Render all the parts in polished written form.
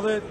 Hold it.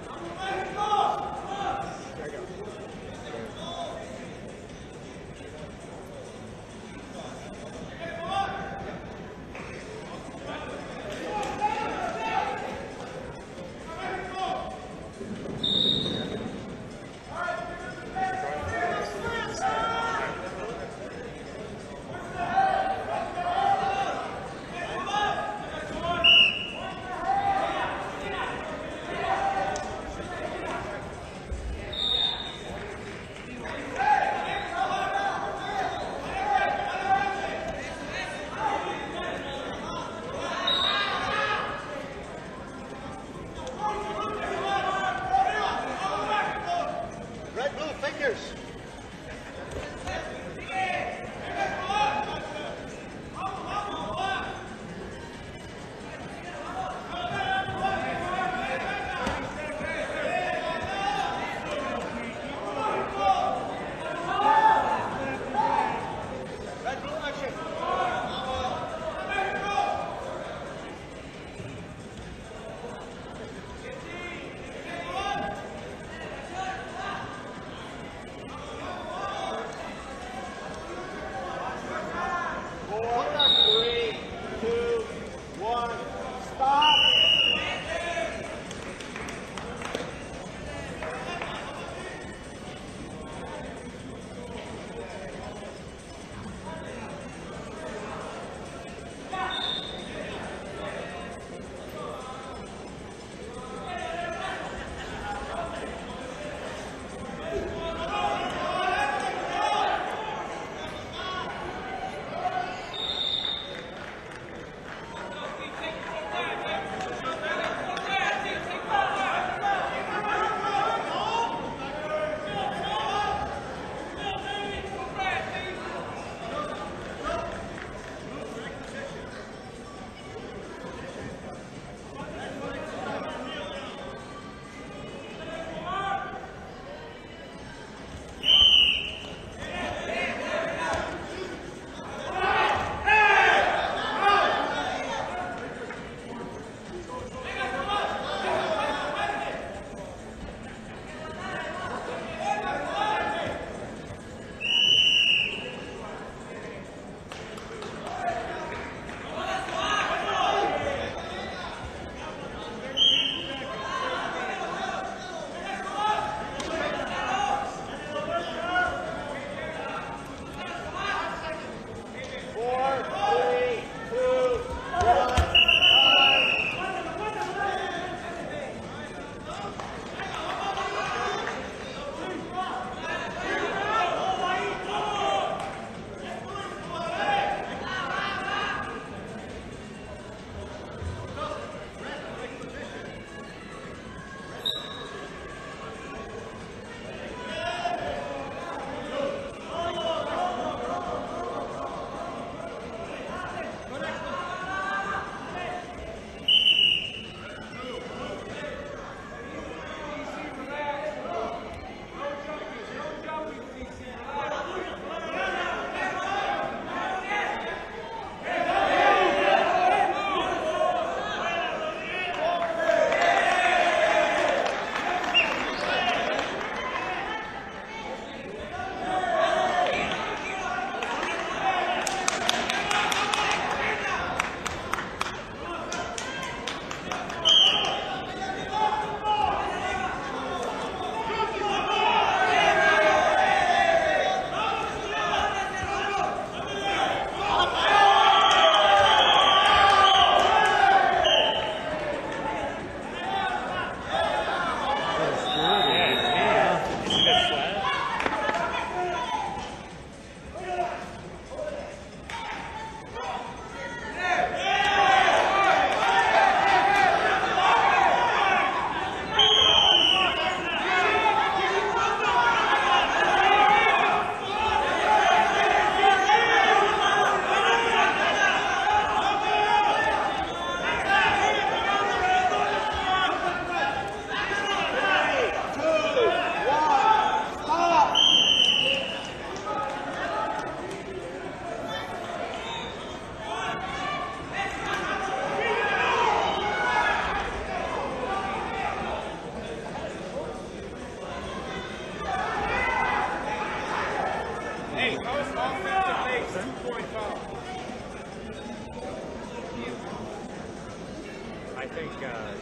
I think not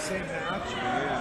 same match.